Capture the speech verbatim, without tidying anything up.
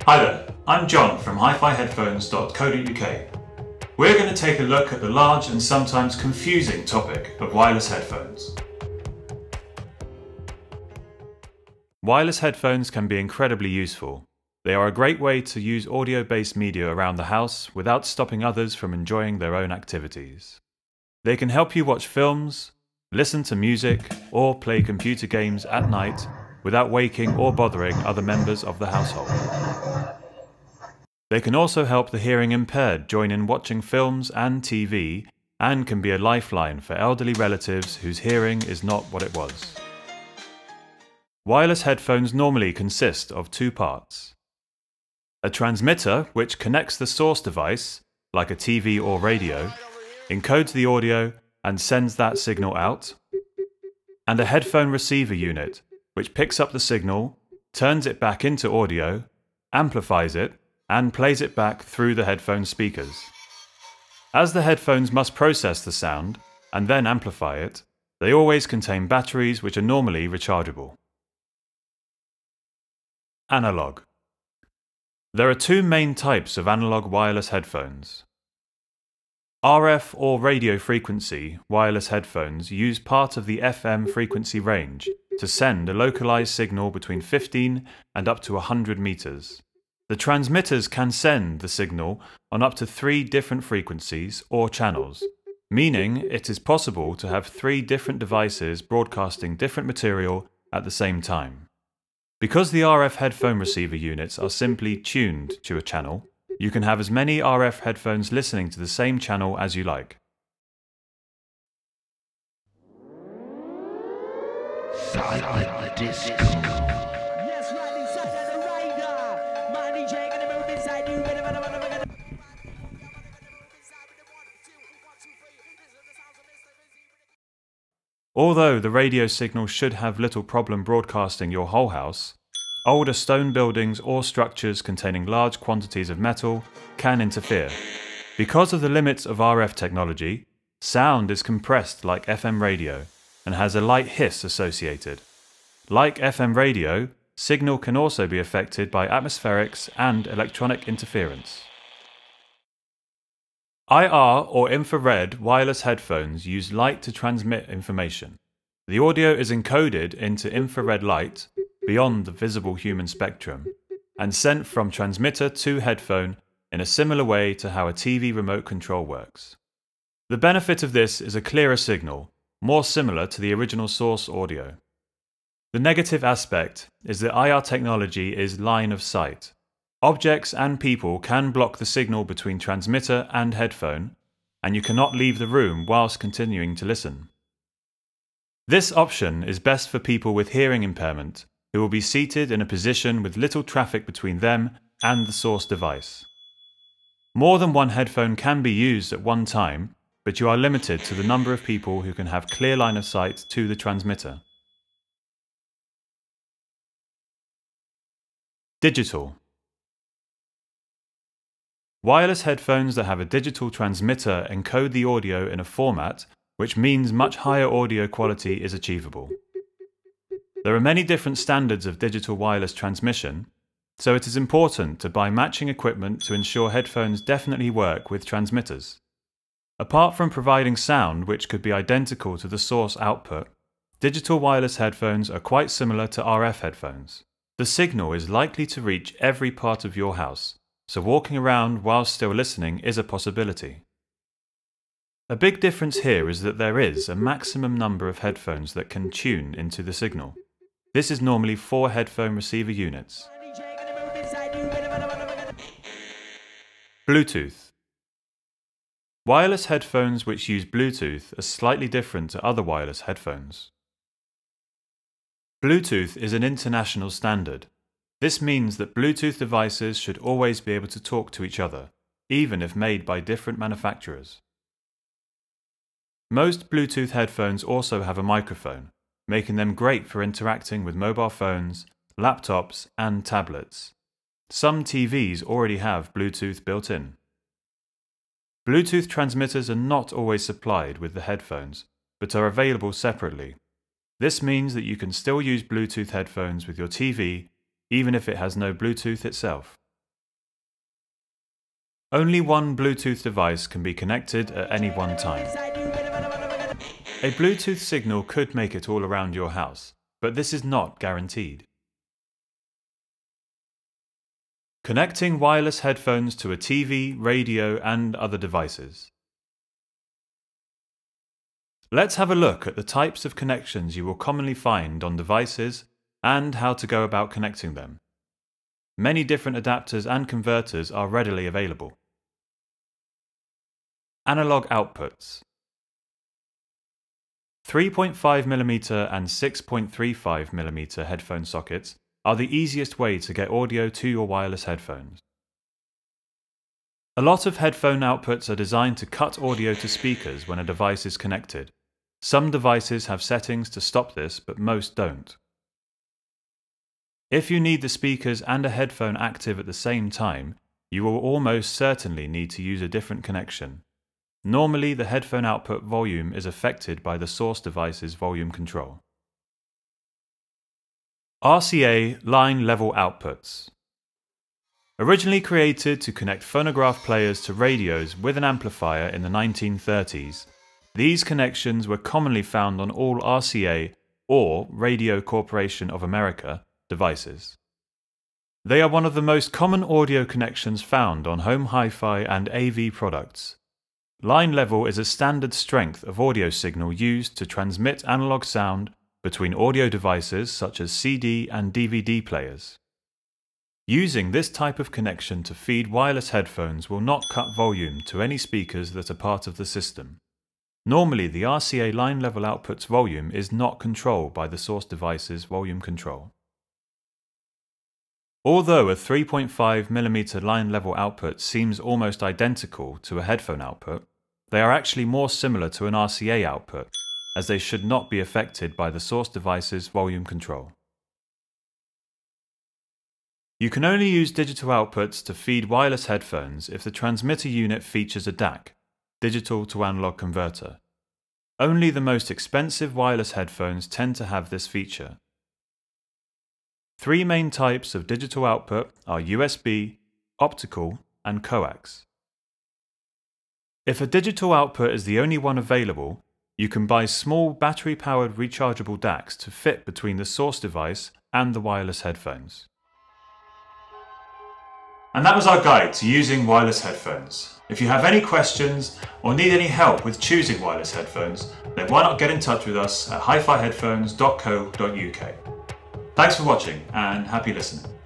Hi there, I'm John from hi fi headphones dot co dot uk. We're going to take a look at the large and sometimes confusing topic of wireless headphones. Wireless headphones can be incredibly useful. They are a great way to use audio-based media around the house without stopping others from enjoying their own activities. They can help you watch films, listen to music, or play computer games at night without waking or bothering other members of the household. They can also help the hearing impaired join in watching films and T V, and can be a lifeline for elderly relatives whose hearing is not what it was. Wireless headphones normally consist of two parts. A transmitter, which connects the source device, like a T V or radio, encodes the audio and sends that signal out, and a headphone receiver unit, which picks up the signal, turns it back into audio, amplifies it, and plays it back through the headphone speakers. As the headphones must process the sound and then amplify it, they always contain batteries which are normally rechargeable. Analog. There are two main types of analog wireless headphones. R F or radio frequency wireless headphones use part of the F M frequency range to send a localized signal between fifteen and up to one hundred meters. The transmitters can send the signal on up to three different frequencies or channels, meaning it is possible to have three different devices broadcasting different material at the same time. Because the R F headphone receiver units are simply tuned to a channel, you can have as many R F headphones listening to the same channel as you like. Silent disco. Although the radio signal should have little problem broadcasting your whole house, older stone buildings or structures containing large quantities of metal can interfere. Because of the limits of R F technology, sound is compressed like F M radio and has a light hiss associated. Like F M radio, signal can also be affected by atmospherics and electronic interference. I R or infrared wireless headphones use light to transmit information. The audio is encoded into infrared light beyond the visible human spectrum and sent from transmitter to headphone in a similar way to how a T V remote control works. The benefit of this is a clearer signal, more similar to the original source audio. The negative aspect is that I R technology is line of sight. Objects and people can block the signal between transmitter and headphone, and you cannot leave the room whilst continuing to listen. This option is best for people with hearing impairment who will be seated in a position with little traffic between them and the source device. More than one headphone can be used at one time, but you are limited to the number of people who can have clear line of sight to the transmitter. Digital. Wireless headphones that have a digital transmitter encode the audio in a format which means much higher audio quality is achievable. There are many different standards of digital wireless transmission, so it is important to buy matching equipment to ensure headphones definitely work with transmitters. Apart from providing sound which could be identical to the source output, digital wireless headphones are quite similar to R F headphones. The signal is likely to reach every part of your house, so walking around whilst still listening is a possibility. A big difference here is that there is a maximum number of headphones that can tune into the signal. This is normally four headphone receiver units. Bluetooth. Wireless headphones which use Bluetooth are slightly different to other wireless headphones. Bluetooth is an international standard. This means that Bluetooth devices should always be able to talk to each other, even if made by different manufacturers. Most Bluetooth headphones also have a microphone, making them great for interacting with mobile phones, laptops, and tablets. Some T Vs already have Bluetooth built in. Bluetooth transmitters are not always supplied with the headphones, but are available separately. This means that you can still use Bluetooth headphones with your T V, even if it has no Bluetooth itself. Only one Bluetooth device can be connected at any one time. A Bluetooth signal could make it all around your house, but this is not guaranteed. Connecting wireless headphones to a T V, radio, and other devices. Let's have a look at the types of connections you will commonly find on devices and how to go about connecting them. Many different adapters and converters are readily available. Analog outputs. three point five millimeter and six point three five millimeter headphone sockets are the easiest way to get audio to your wireless headphones. A lot of headphone outputs are designed to cut audio to speakers when a device is connected. Some devices have settings to stop this, but most don't. If you need the speakers and a headphone active at the same time, you will almost certainly need to use a different connection. Normally, the headphone output volume is affected by the source device's volume control. R C A line level outputs. Originally created to connect phonograph players to radios with an amplifier in the nineteen thirties, these connections were commonly found on all R C A, or Radio Corporation of America, devices. They are one of the most common audio connections found on home hi-fi and A V products. Line level is a standard strength of audio signal used to transmit analog sound between audio devices such as C D and D V D players. Using this type of connection to feed wireless headphones will not cut volume to any speakers that are part of the system. Normally, the R C A line level output's volume is not controlled by the source device's volume control. Although a three point five millimeter line level output seems almost identical to a headphone output, they are actually more similar to an R C A output, as they should not be affected by the source device's volume control. You can only use digital outputs to feed wireless headphones if the transmitter unit features a D A C, digital to analog converter. Only the most expensive wireless headphones tend to have this feature. Three main types of digital output are U S B, optical, and coax. If a digital output is the only one available, you can buy small battery-powered rechargeable D A Cs to fit between the source device and the wireless headphones. And that was our guide to using wireless headphones. If you have any questions or need any help with choosing wireless headphones, then why not get in touch with us at hi fi headphones dot co dot U K. Thanks for watching and happy listening.